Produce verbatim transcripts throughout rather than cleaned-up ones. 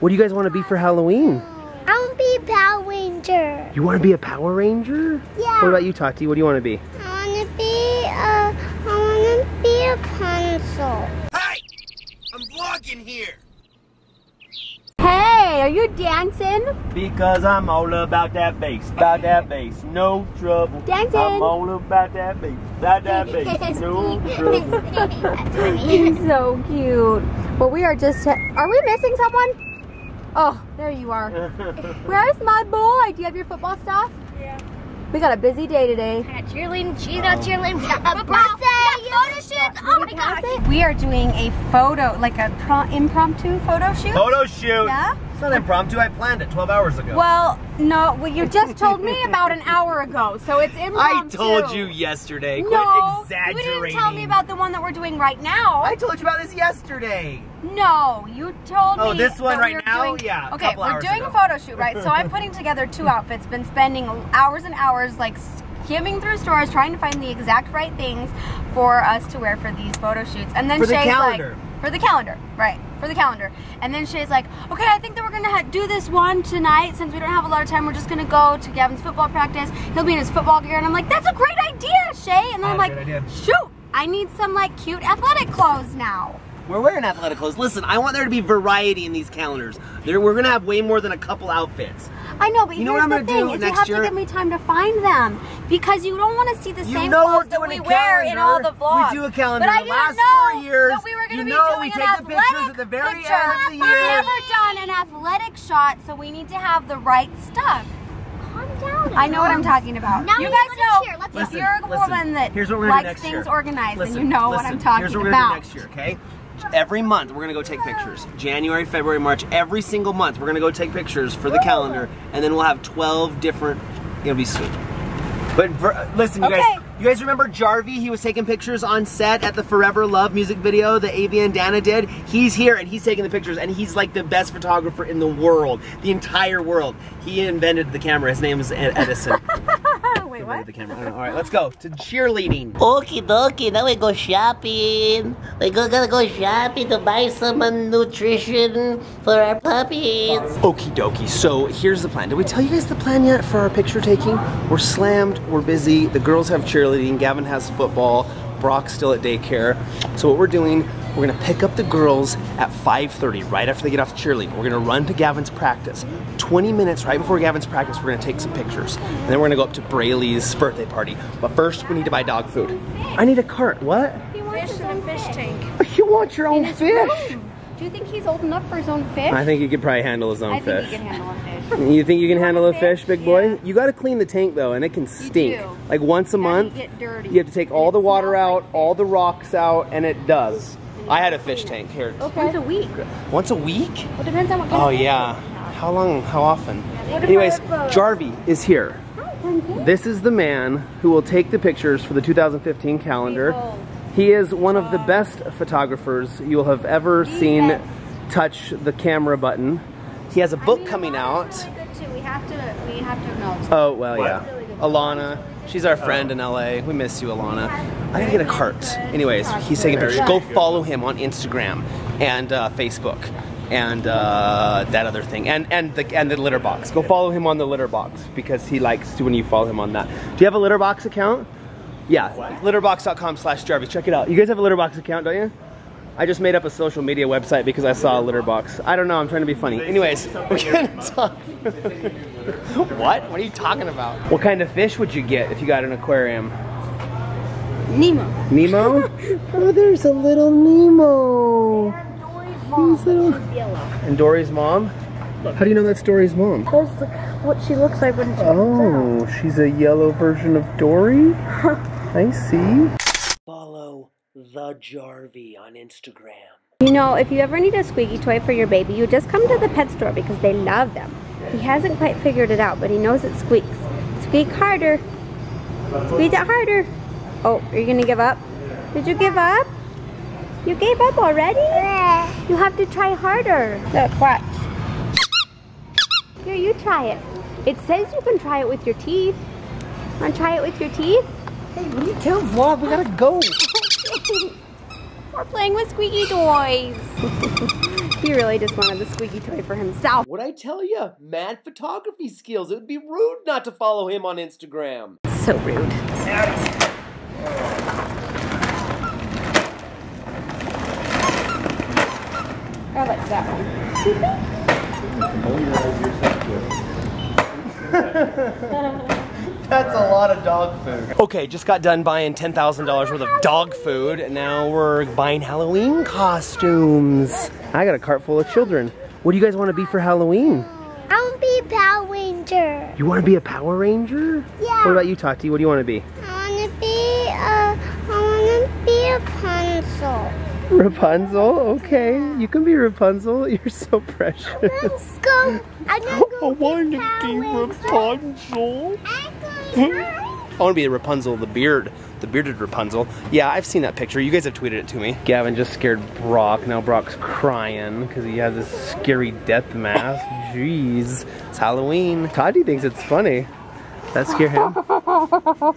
What do you guys want to be for Halloween? I want to be a Power Ranger. You want to be a Power Ranger? Yeah. What about you, Tati? What do you want to be? I want to be a, I want to be a Rapunzel. Hey! I'm vlogging here! Hey, are you dancing? Because I'm all about that bass, about that bass, no trouble. Dancing. I'm all about that bass, about that bass, no trouble. He's so cute. Well, we are just, are we missing someone? Oh, there you are. Where's my boy? Do you have your football stuff? Yeah. We got a busy day today. I got cheerleading, cheese out cheerleading, we got a birthday, photo shoots, oh my gosh. We are doing a photo, like a pro impromptu photo shoot. Photo shoot. Yeah. It's not impromptu, I planned it twelve hours ago. Well, no, well you just told me about an hour ago, so it's impromptu. I told you yesterday, quit no, exaggerating. You didn't tell me about the one that we're doing right now. I told you about this yesterday. No, you told oh, me. Oh, this one right we now? Doing, yeah. Okay, we're doing ago. a photo shoot, right? So I'm putting together two outfits, been spending hours and hours like skimming through stores trying to find the exact right things for us to wear for these photo shoots. And then for Shay's the calendar. like for the calendar, right? For the calendar. And then Shay's like, okay, I think that we're gonna do this one tonight since we don't have a lot of time. We're just gonna go to Gavin's football practice. He'll be in his football gear, and I'm like, that's a great idea, Shay. And then I'm like, shoot, I need some like cute athletic clothes now. We're wearing athletic clothes. Listen, I want there to be variety in these calendars. There, we're gonna have way more than a couple outfits. I know, but you know what I'm gonna do next year? You have to give me time to find them because you don't want to see the same clothes that we wear in all the vlogs. We do a calendar. But I didn't know that we were gonna be doing an athletic. We take the pictures at the very end of the year. We've never done an athletic shot, so we need to have the right stuff. I know what I'm talking about. Now you guys know, Let's listen, if you're a woman that likes things organized, then you know what I'm talking about. Here's what we're gonna do next year, okay? Every month we're gonna go take pictures. January, February, March, every single month we're gonna go take pictures for the calendar, and then we'll have twelve different. It'll be sweet. But for, listen, you okay. guys, you guys remember Jarvie? He was taking pictures on set at the Forever Love music video that Avi and Dana did. He's here and he's taking the pictures, and he's like the best photographer in the world, the entire world. He invented the camera. His name was Edison. Wait, what? The camera. I don't know. All right, let's go to cheerleading. Okie dokie, now we go shopping. We go, gotta go shopping to buy some nutrition for our puppies. Okie dokie, so here's the plan. Did we tell you guys the plan yet for our picture taking? We're slammed, we're busy. The girls have cheerleading, Gavin has football, Brock's still at daycare. So what we're doing, we're gonna pick up the girls at five thirty, right after they get off cheerleading. We're gonna run to Gavin's practice. twenty minutes right before Gavin's practice, we're gonna take some pictures. And then we're gonna go up to Braylee's birthday party. But first, we need to buy dog food. I need a cart, what? He wants fish in a fish tank. You want your own fish? Room. Do you think he's old enough for his own fish? I think he could probably handle his own I fish. I think he can handle a fish. You think you can handle a fish, big boy? Yeah. You gotta clean the tank though, and it can stink. You do. Like once a now month, you, get dirty. You have to take all the water out, like all the rocks out, and it does. I had a fish tank here. Okay. Once a week. Once a week? Well, depends on what kind oh, of fish yeah. How long, how often? What Anyways, Jarvie is here. Hi, Jarvie. This is the man who will take the pictures for the two thousand fifteen calendar. People. He is one of the best photographers you'll have ever he seen best. touch the camera button. He has a book I mean, coming Alana's out. Really good too. We have to, we have to acknowledge that. Oh, well, what? yeah. Really Alana. She's our friend in L A. We miss you, Alana. I gotta get a cart. Anyways, he's taking pictures. Go follow him on Instagram and uh, Facebook and uh, that other thing and and the and the litter box. Go follow him on the litter box because he likes to when you follow him on that. Do you have a litter box account? Yeah, litterbox dot com slash Jarvie. Check it out. You guys have a litter box account, don't you? I just made up a social media website because I saw a litter box. I don't know. I'm trying to be funny. Anyways, we're gonna talk. What? What are you talking about? What kind of fish would you get if you got an aquarium? Nemo. Nemo? Oh, there's a little Nemo. And Dory's mom. He's little... She's yellow. And Dory's mom? How do you know that's Dory's mom? That's the, what she looks like when she Oh, out. she's a yellow version of Dory? I see. Follow the Jarvie on Instagram. You know, if you ever need a squeaky toy for your baby, you just come to the pet store because they love them. He hasn't quite figured it out, but he knows it squeaks. Squeak harder. Squeak it harder. Oh, are you gonna give up? Did you give up? You gave up already? You have to try harder. Look, watch. Here, you try it. It says you can try it with your teeth. Wanna try it with your teeth? Hey, what do you tell vlog? We gotta go. We're playing with squeaky toys. He really just wanted the squeaky toy for himself. What'd I tell you? Mad photography skills. It would be rude not to follow him on Instagram. So rude. I like that one. That's a lot of dog food. Okay, just got done buying ten thousand dollars worth of dog food, and now we're buying Halloween costumes. I got a cart full of children. What do you guys want to be for Halloween? I want to be a Power Ranger. You want to be a Power Ranger? Yeah. What about you, Tati? What do you want to be? I want to be a, I want to be a Rapunzel. Rapunzel? Okay, you can be Rapunzel. You're so precious. Let's go. I'm gonna go I want to be Rapunzel. I want to be the Rapunzel, the beard, the bearded Rapunzel. Yeah, I've seen that picture. You guys have tweeted it to me. Gavin just scared Brock. Now Brock's crying because he has this scary death mask. Jeez, it's Halloween. Toddy thinks it's funny. That scared him.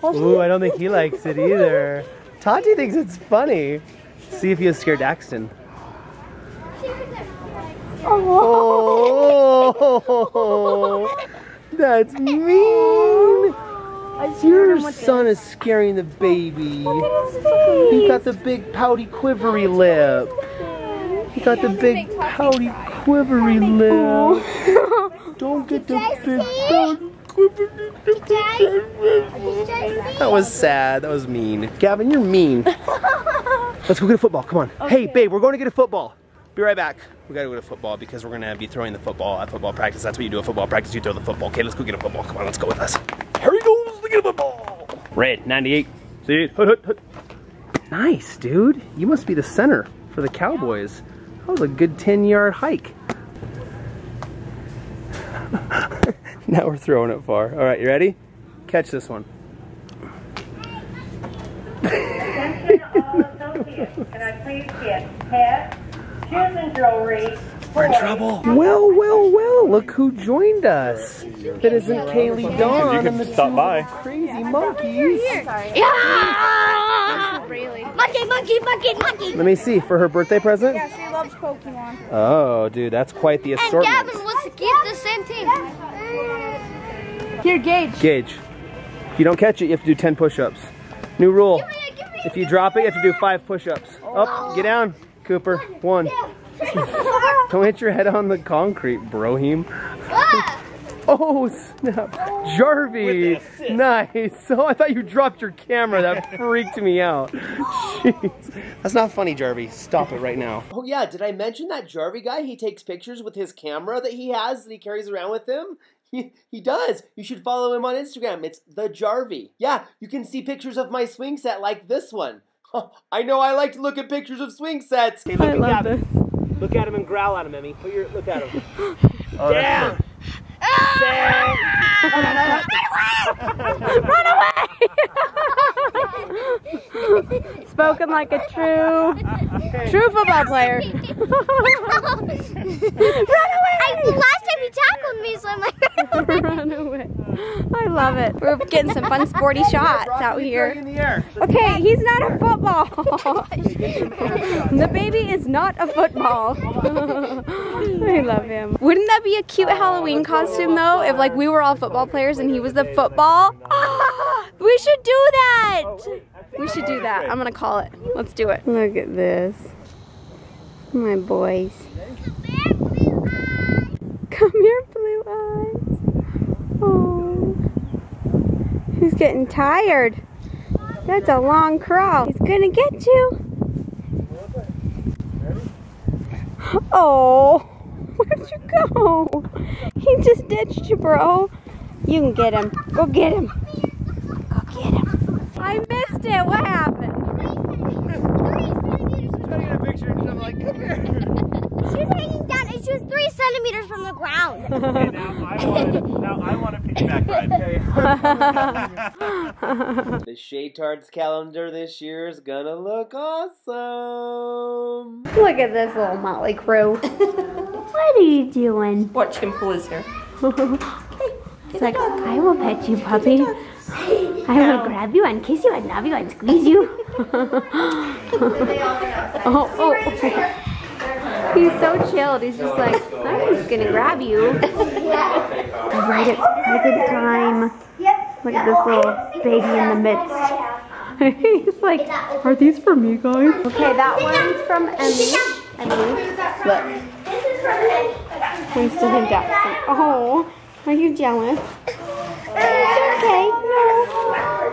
Ooh, I don't think he likes it either. Toddy thinks it's funny. See if he has scared Daxton. Oh, that's mean. Your son is scaring the baby. He got the big pouty quivery lip. He got the big pouty quivery lip. Don't get the big pouty quivery lip. That was sad. That was mean. Gavin, you're mean. Let's go get a football, come on. Okay. Hey, babe, we're going to get a football. Be right back. We gotta go to football because we're gonna be throwing the football at football practice. That's what you do at football practice, you throw the football. Okay, let's go get a football, come on, let's go with us. Here he goes, look at the ball. Red, ninety-eight, see it, hut, hut, hut. Nice, dude. You must be the center for the Cowboys. That was a good ten yard hike. Now we're throwing it far. All right, you ready? Catch this one. Can I please get hats, shoes and jewelry? We're in trouble. Well, well, well, look who joined us. That isn't Kaylee Dawn. You can and the stop by. Crazy yeah, monkeys. Yeah! Monkey, monkey, monkey, monkey. Let me see, for her birthday present? Yeah, she loves Pokemon. Oh, dude, that's quite the assortment. And Gavin wants to keep the same thing. Here, Gage. Gage. If you don't catch it, you have to do ten push-ups. New rule. If you drop it, you have to do five push-ups. Up, get down, Cooper. One. Don't hit your head on the concrete, brohim. Oh, snap. Jarvie. Nice. Oh, I thought you dropped your camera. That freaked me out. Jeez. That's not funny, Jarvie. Stop it right now. Oh, yeah. Did I mention that Jarvie guy? He takes pictures with his camera that he has that he carries around with him. He, he does. You should follow him on Instagram. It's the Jarvie. Yeah, you can see pictures of my swing set like this one. Oh, I know I like to look at pictures of swing sets. Hey, look I at love this. Look at him and growl at him, Emmy. Put your look at him. Oh, down. Down. Run away! Run away! Spoken like a true, okay. true football player. Run away! I, last time he tackled me, so I'm like. Run away. I love it. We're getting some fun sporty shots out here. Okay, he's not a football. The baby is not a football. I love him. Wouldn't that be a cute Halloween costume though? If like we were all football players and he was the football? We should do that. We should do that. I'm gonna call it. Let's do it. Look at this. My boys. Come here, blue eyes. Oh, he's getting tired. That's a long crawl. He's gonna get you. Oh, where'd you go? He just ditched you, bro. You can get him. Go get him. Go get him. I missed it. What happened? I'm trying to get a picture and I'm like, come here. She was hanging down and she was three centimeters from the ground. Okay, now I want it. Now I want a piggyback ride. The Shaytards calendar this year is gonna look awesome. Look at this little motley crew. What are you doing? Watch him pull his hair. He's like, I will pet you, puppy. I will no. grab you and kiss you and love you and squeeze you. oh, oh, oh. He's so chilled. He's just like, I'm just gonna grab you. Right at present time. Look at this little baby in the midst. He's like, are these for me, guys? Okay, that one's from Emmy. Emmy, look. Winston and Jackson. Oh, are you jealous? It's okay. No.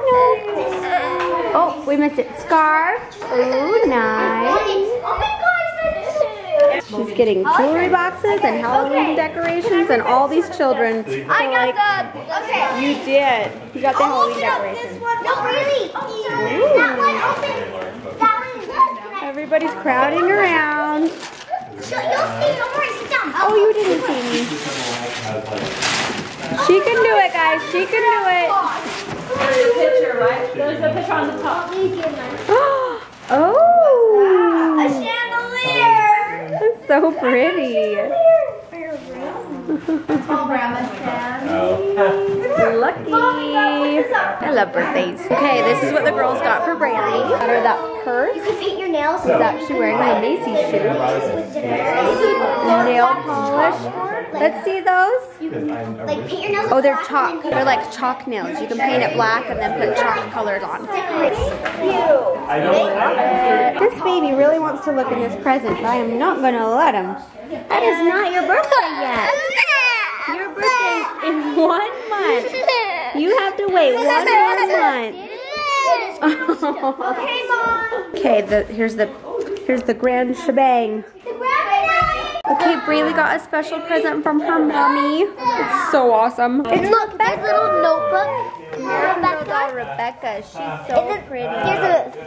No. Oh, we missed it. Scarf. Ooh, nice. She's getting jewelry boxes and Halloween decorations, and all these children are like, you did. You got the Halloween decorations. No, really. That one open. That one. Everybody's crowding around. So you'll see, don't worry, sit down. Oh, you didn't see me. She can do it, guys. She can do it. There's a picture, right? There's a picture on the top. Oh. A chandelier. That's so pretty. Oh, Grandma's hand. Lucky. I love birthdays. Okay, this is what the girls got for Braylee. Got her that purse. You can paint your nails. She's actually wearing my Macy's shoes. Nail polish. Let's see those. You can like paint your nails. Oh, they're chalk. They're like chalk nails. You can paint it black and then put chalk colors on. This baby really wants to look in this present, but I am not gonna let him. That is not your birthday yet. Your birthday is in one month. You have to wait one more month. Okay, Mom. Okay, the, here's the here's the grand shebang. Okay, Braylee got a special present from her mommy. It's so awesome. It's Rebecca's little notebook. Rebecca. Rebecca, she's so then, pretty. There's a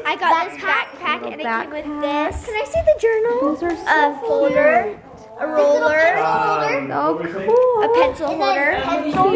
I got this backpack and it came with this. Can I see the journal? So a folder. Cute. A roller, um, oh, cool. A pencil holder, pencils,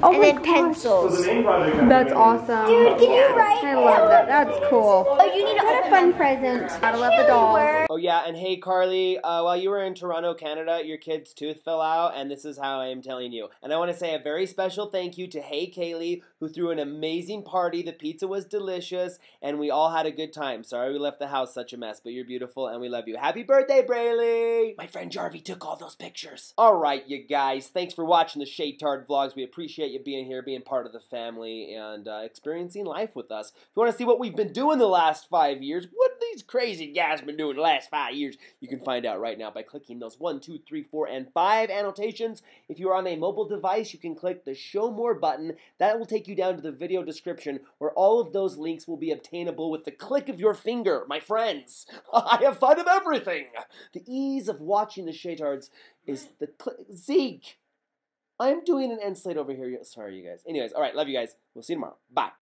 oh and then gosh. pencils. That's awesome. Dude, can you write? I love that. That's cool. Oh, you need what a fun present. Gotta love the dolls. Oh yeah, and hey Carly, uh, while you were in Toronto, Canada, your kid's tooth fell out, and this is how I am telling you. And I want to say a very special thank you to Hey Kaylee, who threw an amazing party. The pizza was delicious, and we all had a good time. Sorry we left the house such a mess, but you're beautiful, and we love you. Happy birthday, Braylee! My friend Jarvie took all those pictures. All right, you guys. Thanks for watching the Shaytard vlogs. We appreciate you being here, being part of the family, and uh, experiencing life with us. If you want to see what we've been doing the last five years, what these crazy guys have been doing the last five years, you can find out right now by clicking those one, two, three, four, and five annotations. If you're on a mobile device, you can click the Show More button. That will take you down to the video description, where all of those links will be obtainable with the click of your finger, my friends. I have fun of everything. The ease of watching the Shaytards is the click. Zeke, I'm doing an end slate over here. Sorry, you guys. Anyways, all right, love you guys. We'll see you tomorrow. Bye.